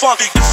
Fuck.